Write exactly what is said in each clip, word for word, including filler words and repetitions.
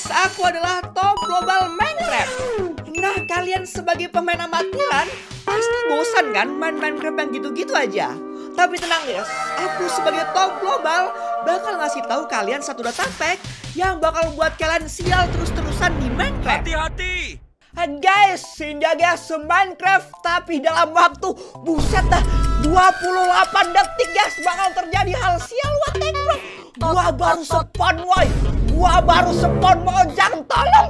guys, aku adalah top global Minecraft. Nah, kalian sebagai pemain amatiran pasti bosan kan main Minecraft yang gitu-gitu aja. Tapi tenang guys, aku sebagai top global bakal ngasih tahu kalian satu data fact yang bakal buat kalian sial terus-terusan di Minecraft. Hati-hati. Guys, sinjaga se-Minecraft tapi dalam waktu buset dah dua puluh delapan detik guys bakal terjadi hal sial. What the fuck? Gua baru spawn woi. Gua baru spawn Mojang, tolong.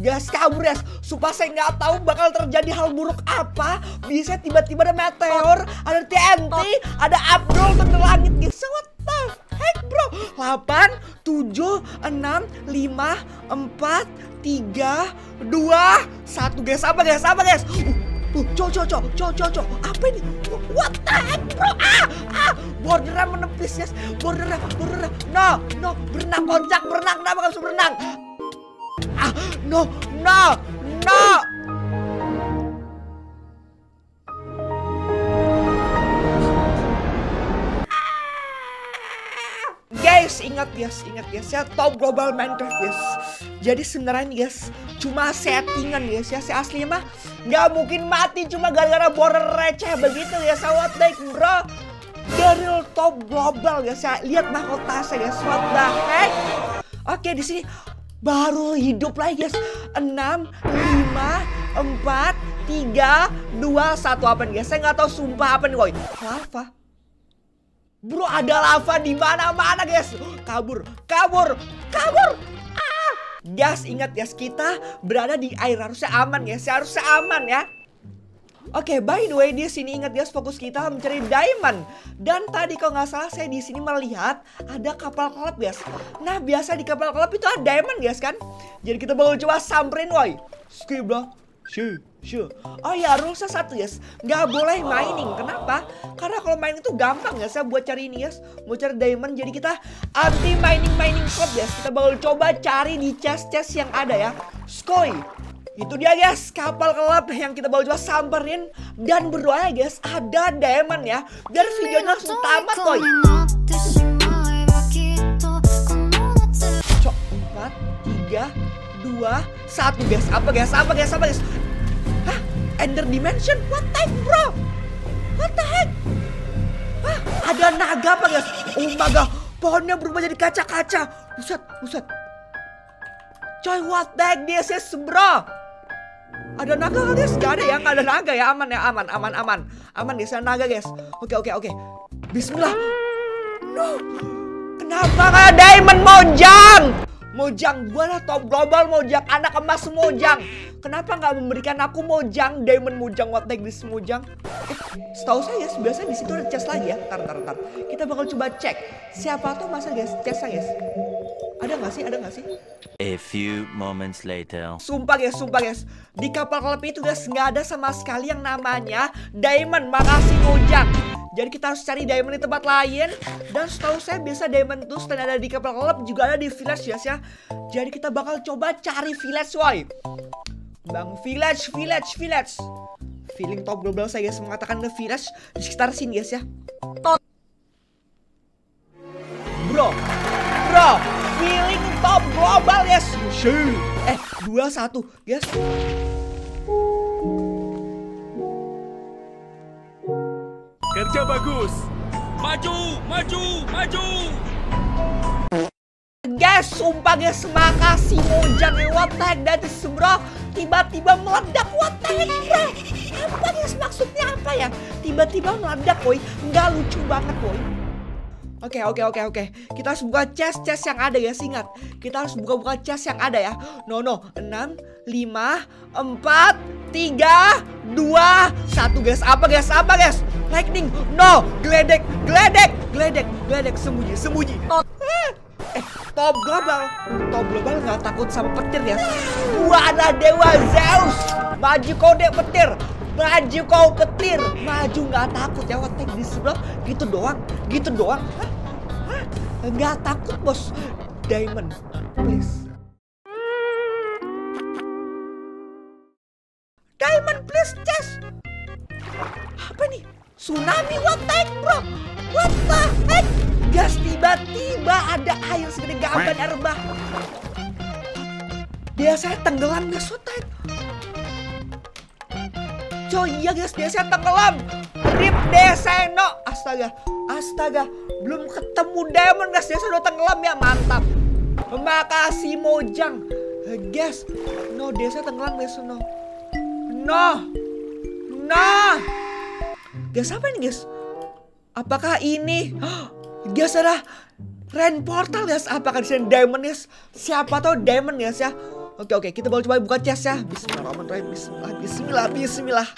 Gas kabur ya, supaya saya nggak tahu bakal terjadi hal buruk apa. Bisa tiba-tiba ada meteor, ada T N T, ada Abdul bener langit gitu. What the heck bro? Delapan, tujuh, enam, lima, empat, tiga, dua, satu. Guys, apa guys, apa guys? Uh, uh, cocok, cocok, cocok, cocok. Apa ini? What the heck bro? Ah, ah, bordernya menepis guys, bordernya, bordernya. No, no, berenang kocak, berenang, kenapa kamu berenang? Ah, no, no, no. Guys, ingat guys, ingat guys ya, top global Minecraft guys. Jadi sebenarnya nih guys, cuma settingan guys ya, si asli mah nggak mungkin mati cuma gara-gara border receh begitu ya, sawat like bro. Dari top global guys ya, lihat mahkota saya guys, what the heck? Oke, di sini baru hidup lagi guys. Enam, lima, empat, tiga, dua, satu. Apa nih guys? Saya nggak tahu sumpah apa nih woi. Lava. Bro, ada lava di mana-mana guys. Kabur, kabur, kabur. Ah. Guys, ingat guys, kita berada di air, harusnya aman guys. Harusnya aman ya. Oke, okay, by the way di sini ingat guys, fokus kita mencari diamond. Dan tadi kalau nggak salah saya di sini melihat ada kapal kelab guys. Nah, biasa di kapal kelab itu ada diamond guys kan? Jadi kita bakal coba samperin woi. Skip lah. Sure, sure. Oh ya, rulesnya satu guys, nggak boleh mining. Kenapa? Karena kalau mining itu gampang guys, saya buat cari ini guys, mau cari diamond. Jadi kita anti mining mining club guys. Kita bakal coba cari di chest-chest yang ada ya. Skoy. Itu dia guys, kapal kelab yang kita bawa coba samperin. Dan berdoa ya guys, ada diamond ya. Biar videonya langsung tamat coy. Cok, empat, tiga, dua, satu guys. Apa guys, apa guys, apa guys? Hah? Ender Dimension? What the heck bro? What the heck? Hah? Ada naga apa guys? Oh my god, pohonnya berubah jadi kaca-kaca. Buset, buset. Coy, what the heck this is bro? Ada naga gak guys? Gak ada ya, gak ada naga ya, aman ya, aman, aman, aman. Aman guys, ada naga guys. Oke, oke, oke. Bismillah. No. Kenapa gak diamond Mojang? Mojang, gua lah top global Mojang, anak emas Mojang. Kenapa gak memberikan aku Mojang, diamond Mojang, what like this Mojang? Eh, setahu saya guys, biasanya disitu ada chest lagi ya. Ntar, ntar, ntar. Kita bakal coba cek. Siapa tuh masa guys, chestnya guys? Ada gak sih? Ada gak sih? A few moments later. Sumpah guys, sumpah guys, di kapal kelab itu guys nggak ada sama sekali yang namanya diamond. Makasih Mojang. Jadi kita harus cari diamond di tempat lain. Dan setahu saya biasa diamond tuh selain ada di kapal kelab juga ada di village guys ya. Jadi kita bakal coba cari village woi. Bang village, village, village. Feeling top global saya guys mengatakan ke village di sekitar sini guys ya. Tot. Bro, bro. Feeling top global guys. Eh, dua satu guys. Kerja bagus. Maju, maju, maju. Guys, sumpah guys, makasih Mojang. What the heck that is bro? Tiba-tiba meledak, what the heck bro? Apa guys, maksudnya apa ya? Tiba-tiba meledak woi, nggak lucu banget woi. Oke, oke, oke, oke. Kita harus buka chest-chest yang ada ya, ingat. Kita harus buka-buka chest yang ada ya. No, no. enam, lima, empat, tiga, dua, satu guys. Apa guys? Apa guys? Lightning. No, geledek, geledek, geledek, geledek, sembunyi, sembunyi. Oh. Eh, top global. Top global nggak takut sama petir ya. Gua ada dewa Zeus. Maju kau dek petir. Maju kau petir, maju nggak takut ya, what the heck this bro? Gitu doang, gitu doang, hah? Hah? Nggak takut bos, diamond, please. Diamond please chest. Apa nih? Tsunami what the heck bro? What the heck? Guys, tiba-tiba ada air segede gaban air bah. Biasanya tenggelam guys, what type? Coy, iya guys, biasanya tenggelam. Rip Deseno. Astaga, astaga. Belum ketemu diamond guys, dia sudah tenggelam ya, mantap. Makasih Mojang. Guys, no, dia saya tenggelam guys, no. No. Nah. Guys, apa ini guys? Apakah ini? Guys, ada rain portal guys. Apakah di sini diamond guys? Siapa tahu diamond guys ya. Oke oke, kita baru coba buka chest ya. Bismillahirrahmanirrahim. Bismillah, bismillah, bismillah.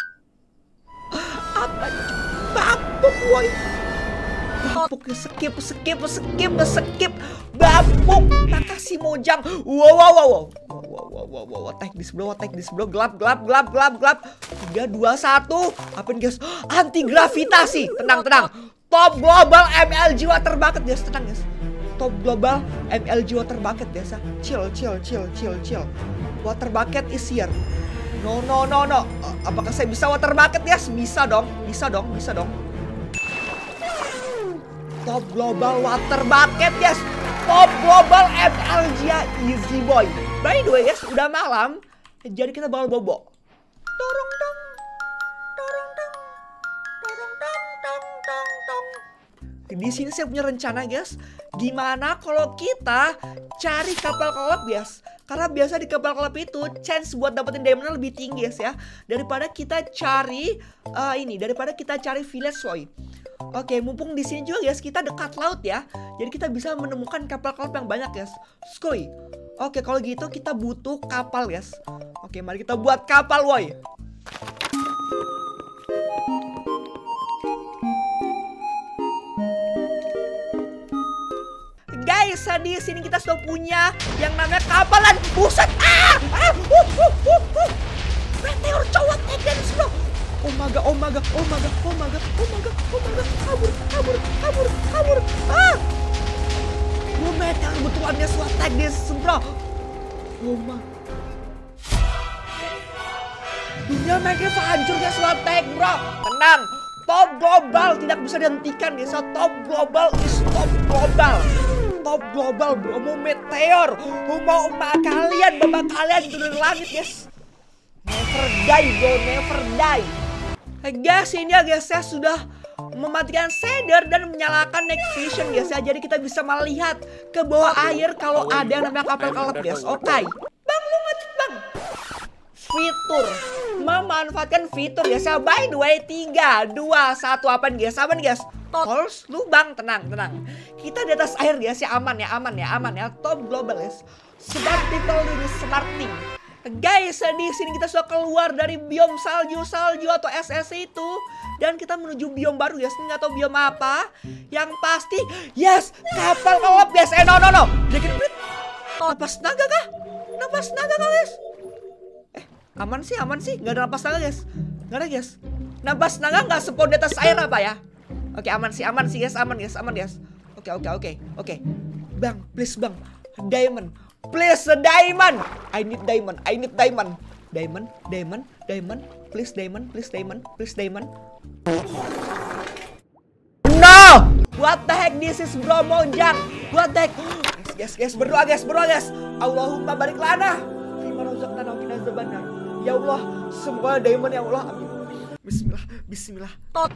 Apa? Bapuk woi. Bapuk, skip, skip, skip, skip. Bapuk. Makasih Mojang. Wow wow wow wow. Wow wow wow wow. Attack di sebelah, attack di sebelah. Gelap gelap gelap gelap gelap. tiga dua satu. Apa ini guys? Anti gravitasi. Tenang tenang. Top global M L G water bucket guys, tenang guys. Top global M L G water bucket biasa. Chill, chill, chill, chill, chill. Water bucket is here. No, no, no, no. Apakah saya bisa water bucket ya? Yes? Bisa dong, bisa dong, bisa dong. Top global water bucket yes. Top global M L G ya, easy boy. By the way guys, udah malam. Jadi kita bakal bobo. Dorong dong, dorong dong, dorong dong, dong, dong, dong. Di sini saya punya rencana guys, gimana kalau kita cari kapal kelelep guys, karena biasa di kapal kelelep itu chance buat dapetin diamond lebih tinggi guys ya, daripada kita cari uh, ini daripada kita cari village boy. Oke, mumpung di sini juga guys kita dekat laut ya, jadi kita bisa menemukan kapal kelelep yang banyak guys. Skoy. Oke, kalau gitu kita butuh kapal guys. Oke, mari kita buat kapal boy. Guys, di sini kita sudah punya yang namanya kapalan. Buset. Ah! Ah! Uh, uh, uh, uh. Meteor cowok Eden slow. Oh my god, oh my god, oh my god, oh my god, oh my god, oh my god. Kabur, kabur, kabur, kabur. Ah! Oh, meteor betulannya slot tag dia sempro. Oh my. Dunia Minecraft hancur guys, slot tag, bro. Tenang. Top global tidak bisa dihentikan guys. Top global is top global. Top global bro, mau meteor, mau emak kalian, bapak kalian dari langit guys. Never die bro, never die. Guys, ini ya guys, saya sudah mematikan shader dan menyalakan night vision guys ya. Jadi kita bisa melihat ke bawah air kalau ada yang namanya kapal kelelep guys. Oke okay. Bang, lu ngecek bang. Fitur, memanfaatkan fitur guys ya. By the way, tiga, dua, satu, apaan guys, apaan guys? Tolls, lubang, tenang, tenang. Kita di atas air guys ya, aman ya, aman ya, aman ya. Top global guys. Smart people ini smarting. Guys, di sini kita sudah keluar dari biom salju, salju atau S S itu dan kita menuju biom baru guys. Ini nggak tahu biom apa. Yang pasti, yes, kapal kelelep guys. Eh, no no no. Dikit bit. Napas naga kah? Napas naga kah guys? Eh, aman sih, aman sih. Nggak ada napas naga guys. Nggak ada guys. Napas naga nggak sepon di atas air apa ya? Oke, aman sih, aman sih guys, aman guys, aman guys. Oke, oke, oke, oke. Bang, please bang, diamond, please diamond. I need diamond, I need diamond, diamond, diamond, diamond, please diamond, please diamond, please diamond. No, what the heck this is bro Mojang, what the heck? Guys, guys, guys, berdoa guys, berdoa guys. Allahumma barik lana. Ya Allah, semua diamond ya Allah. Bismillah, Bismillah. Tot.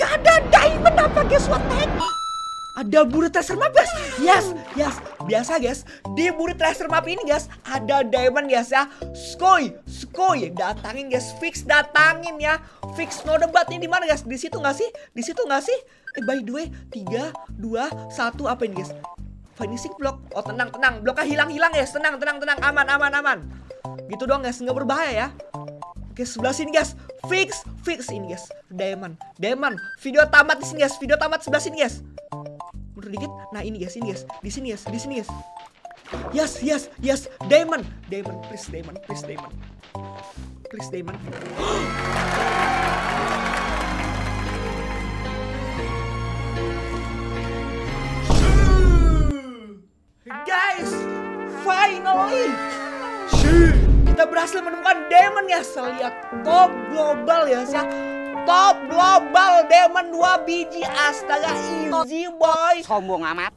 Gak ada diamond apa guys, what the heck? Ada buri treasure map guys. Yes, yes. Biasa guys, di buri treasure map ini guys ada diamond guys ya. Skoy, skoy. Datangin guys, fix datangin ya. Fix, no debat. Ini di mana guys? Di situ nggak sih? Di situ nggak sih? Eh, by the way, tiga, dua, satu, apa ini guys? Finishing block. Oh, tenang, tenang. Bloknya hilang-hilang guys. Tenang, tenang, tenang. Aman, aman, aman. Gitu dong guys, nggak berbahaya ya. Oke, sebelah sini guys, fix, fix ini guys, diamond, diamond, video tamat di sini guys, video tamat sebelah sini guys, mundur dikit, nah ini guys, ini guys, di sini guys, di sini guys, yes, yes, yes, diamond, diamond, please diamond, please diamond, please diamond. Guys, finally. Kita berhasil menemukan diamond ya, saya lihat top global ya, saya top global diamond dua biji. Astaga, easy boy. Sombong amat.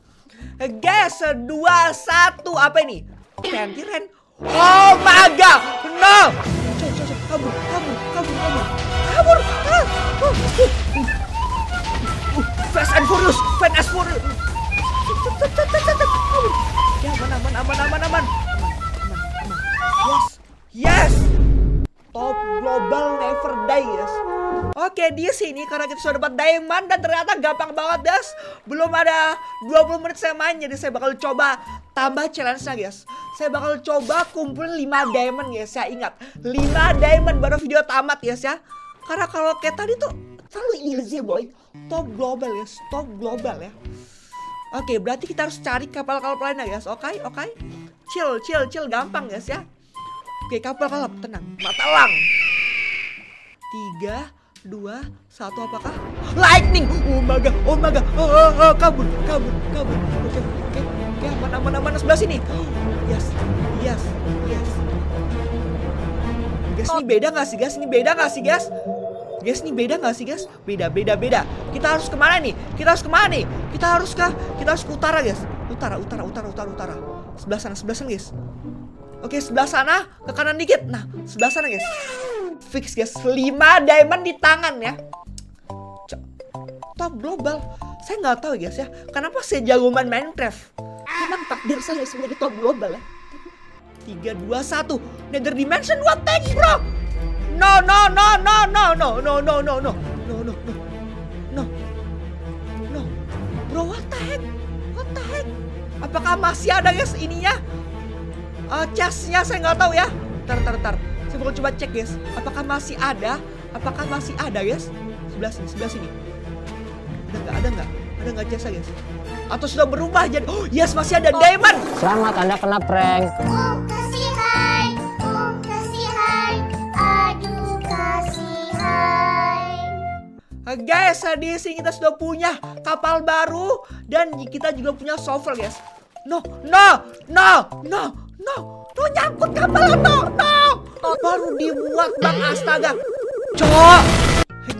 Guys, dua satu apa ini? T N T Ren. Oh my god, no. Kabur, kabur, kabur, kabur, kabur. Fast and furious, fast and furious. Ya, aman, aman, aman, aman, aman. Yes, yes. Top global never die, yes. Oke, di sini karena kita sudah dapat diamond dan ternyata gampang banget, guys. Belum ada dua puluh menit saya main, jadi saya bakal coba tambah challenge-nya, guys. Saya bakal coba kumpul lima diamond, guys. Saya ingat, lima diamond baru video tamat, guys ya. Karena kalau kayak tadi tuh terlalu easy, boy. Top global, guys. Top global ya. Oke, berarti kita harus cari kapal-kapal lainnya, guys. Oke, oke. Chill, chill, chill, gampang, guys ya. Oke, kapal-kapal tenang. Matalang. Tiga, dua, satu, apakah? Lightning! Oh my god, oh my god, oh, oh, oh, kabur, kabur, kabur. Oke, oke, oke, aman, aman, aman, sebelah sini. Yes, yes, yes. Guys, ini beda gak sih, guys? Ini beda gak sih, guys? Guys, ini beda gak sih, guys? Beda, beda, beda. Kita harus kemana nih? Kita harus kemana nih? Kita harus ke, kita harus ke utara, guys. Utara, utara, utara, utara, utara. Sebelah sana, sebelah sana, guys. Oke, sebelah sana, ke kanan dikit. Nah, sebelah sana, guys. Fix, guys, lima diamond di tangan ya. C top global. Saya nggak tahu, guys ya, kenapa saya jago main Minecraft. Cuman takdir saya menjadi top global ya. Tiga, dua, satu. Nether dimension, what tank, bro. No, no, no, no, no, no, no, no, no, no, no, no, no, no. Bro, what the heck, what the heck. Apakah masih ada, guys, ininya? Uh, chestnya saya nggak tahu ya. Tar, tar, tar. Saya bakal coba cek, guys. Apakah masih ada? Apakah masih ada, guys? Sebelah sini, sebelah sini. Ada nggak? Ada nggak? Ada nggak jasa, guys? Atau sudah berubah jadi? Oh, yes, masih ada diamond. Selamat, Anda kena prank. Oh, kasihan. Oh, kasihan. Aduh, kasihan. Guys, di sini kita sudah punya kapal baru dan kita juga punya shovel, guys. No, no, no, no, no. No, nyangkut kapal, no, no. Baru dibuat, bang. Astaga, cok.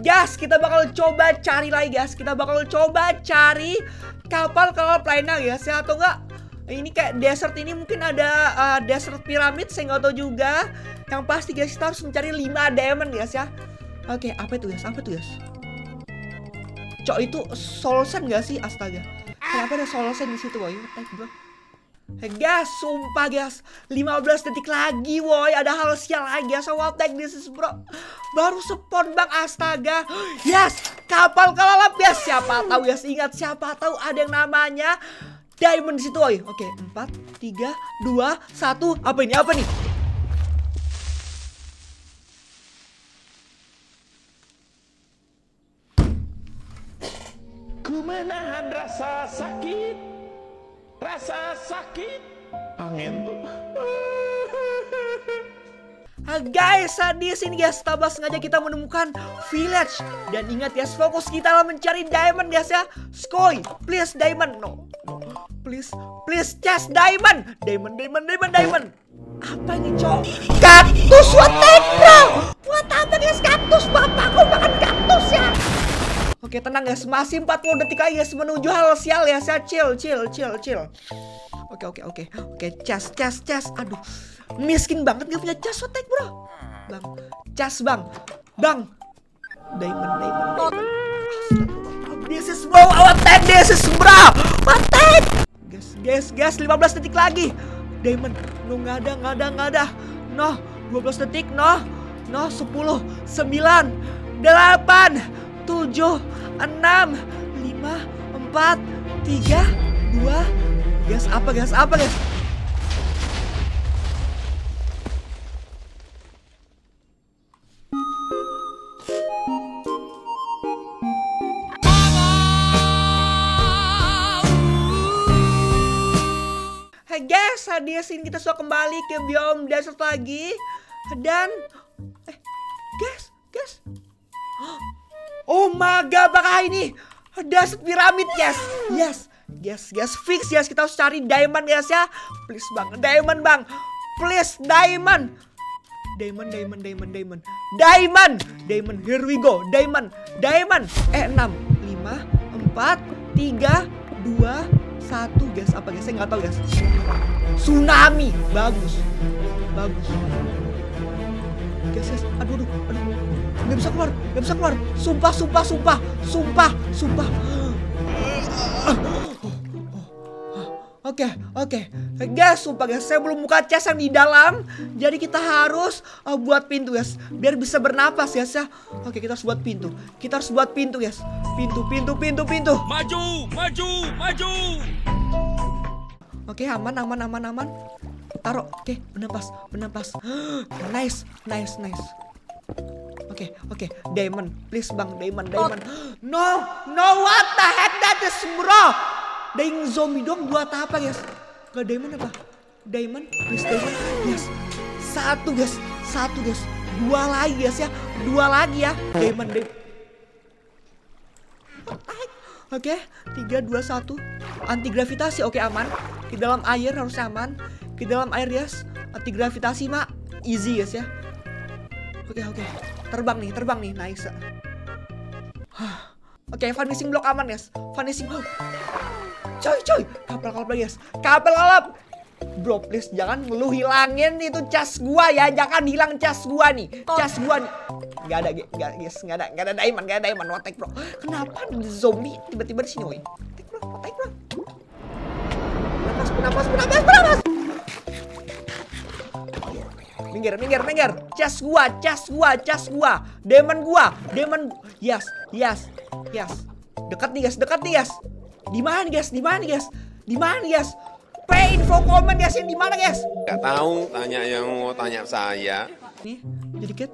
Guys, kita bakal coba cari lagi, guys. Kita bakal coba cari kapal-kapal lainnya, guys ya. Atau enggak, ini kayak desert ini mungkin ada uh, desert piramid, saya nggak tahu juga. Yang pasti, guys, kita harus mencari lima diamond, guys ya. Oke, apa itu, guys? Apa itu, guys? Cok, itu solusen gak sih? Astaga, kenapa ada solusen di situ, boy? Guys, sumpah, guys, lima belas detik lagi, woi. Ada hal sial lagi, guys. So, what the heck this is, bro? Baru spawn, bang. Astaga. Yes, kapal kelelep, guys. Siapa tahu, guys. Ingat, siapa tahu ada yang namanya diamond di situ, woi. Oke, empat, tiga, dua, satu. Apa ini? Apa nih? Ku menahan rasa sakit. Rasa sakit angin. Guys, di sini, guys, tanpa sengaja kita menemukan village. Dan ingat, guys, fokus kita lah mencari diamond, guys ya. Skoy, please diamond. No, no, please, please chest diamond. Diamond, diamond, diamond, diamond. Apa ini, cok? Kaktus, what the hell? Buat apa, guys, kaktus? Bapakku makan kaktus ya. Oke, tenang, guys, masih empat puluh detik lagi, guys, menuju hal sial, ya. Saya chill, chill, chill, chill. Oke, oke, oke. Oke, cas, cas, cas. Aduh, miskin banget gak punya cas, otek, bro. Bang, cas, bang. Bang. Diamond, diamond, diamond. This is bro, what the this is bro. What the guys, guys, guys, lima belas detik lagi. Diamond, no, gak ada, gak ada, gak ada. No, dua belas detik, no. No, sepuluh, sembilan, delapan, tujuh, enam, lima, empat, tiga, dua. Guys, apa, guys? Apa, guys? Hey guys, di sini kita sudah kembali ke biome desert lagi. Dan eh, guys, guys. Oh my god, apakah ini desert piramid, yes. Yes, yes, yes, fix, yes. Kita harus cari diamond, guys ya. Please, bang, diamond, bang. Please, diamond. diamond, diamond, diamond, diamond, diamond, diamond. Here we go, diamond, diamond. Eh, enam, lima, empat, tiga, dua, satu, guys. Apa guys? Saya nggak tahu, guys. Tsunami, bagus, bagus. Guys, guys, aduh, aduh, aduh. Nggak bisa keluar, nggak bisa keluar. Sumpah, sumpah, sumpah, sumpah, sumpah. Oke, oke, guys, sumpah guys, saya belum buka chest yang di dalam. Jadi kita harus uh, buat pintu guys, biar bisa bernapas guys ya. Oke, kita harus buat pintu, kita harus buat pintu guys. Pintu, pintu, pintu, pintu. Maju, maju, maju. Oke, aman, aman, aman, aman. Taruh, oke, bernapas, bernapas. Nice, nice, nice. Oke, oke, diamond, please bang, diamond, diamond. No, no, what the heck that is bro? Daing zombie dong buat apa guys? Gak diamond apa? Diamond, please diamond, yes. Satu guys, satu guys, dua lagi guys ya, dua lagi ya. Diamond, diamond. Oke, tiga, dua, satu. Anti gravitasi, oke okay, aman. Di dalam air harus aman. Di dalam air guys, anti gravitasi mak easy guys ya. Oke okay, oke, okay. Terbang nih, terbang nih, nice. Oke, okay, vanishing block aman guys, vanishing block. Coy coy, kapal kalap guys, kapal kalap. Bro please jangan lu hilangin itu cas gua ya, jangan hilang cas gua nih, cas gua nih. Gak ada guys, gak ada, gak ada diamond, gak ada diamond, watek bro. Kenapa zombie tiba-tiba di sini woi? Watek bro, watek bro. Bernapas, bernapas, bernapas, bernapas. Minggir, minggir, minggir. Cas gua, cas gua, cas gua. Diamond gua, diamond. Yes, yes, yes. Dekat nih guys, dekat nih guys. Di mana guys? Di mana guys? Di mana guys? Pay info comment guys, di mana guys? Gak tahu, tanya yang mau tanya saya. Nih, jadiket,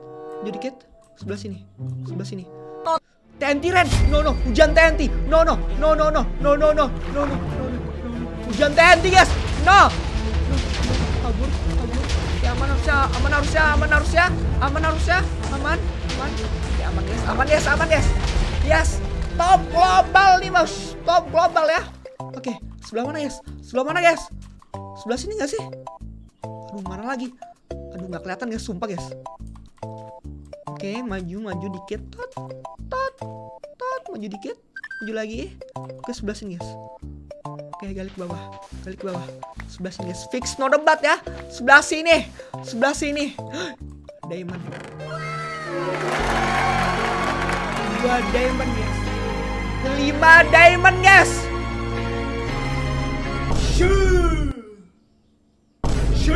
jadiket sebelah sini, sebelah sini. T N T Ren, no no, hujan T N T, no no, no no no, no no no, no no, hujan T N T guys, no. Kabur, kabur. Ya aman harusnya, aman harusnya, aman harusnya, aman harusnya, aman, aman. Ya aman guys, aman guys, aman guys. Yes. Top global nih mas, top global ya. Oke, sebelah mana guys? Sebelah mana guys? Sebelah sini gak sih? Aduh, mana lagi? Aduh, gak kelihatan guys, sumpah guys. Oke, maju, maju dikit. Tot, tot, tot, maju dikit. Maju lagi. Ke sebelah sini guys. Oke, galik ke bawah, galik ke bawah. Sebelah sini guys, fix no debat ya. Sebelah sini, sebelah sini. Diamond. Dua diamond guys. Lima diamond guys. Shoo. Shoo.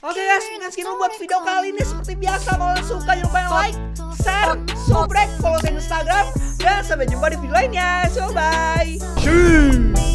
Oke okay guys, mungkin buat video kali ini seperti biasa, kalau suka jangan lupa yang like, share, subscribe, follow Instagram, dan sampai jumpa di video lainnya. So bye. Shoo.